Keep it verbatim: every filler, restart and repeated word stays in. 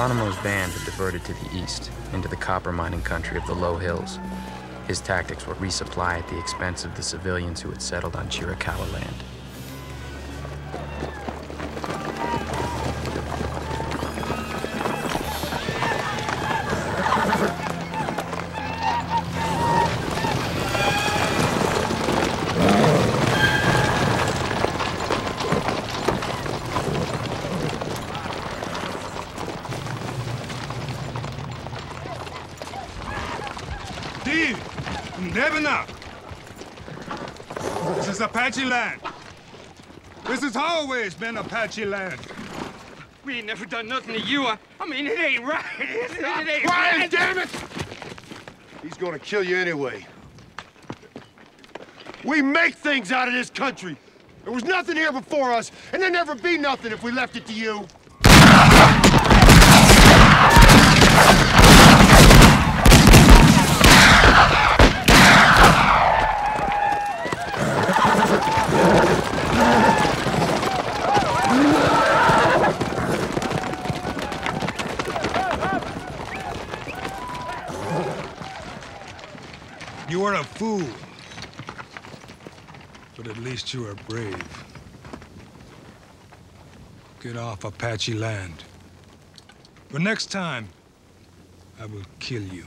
Geronimo's band had diverted to the east, into the copper mining country of the Low Hills. His tactics were resupply at the expense of the civilians who had settled on Chiricahua land. This is Apache land. This has always been Apache land. We ain't never done nothing to you. I, I mean, it ain't right. It, it ain't quiet, right. Damn it! He's gonna kill you anyway. We make things out of this country. There was nothing here before us, and there'd never be nothing if we left it to you. You were a fool, but at least you were brave. Get off Apache land. But next time, I will kill you.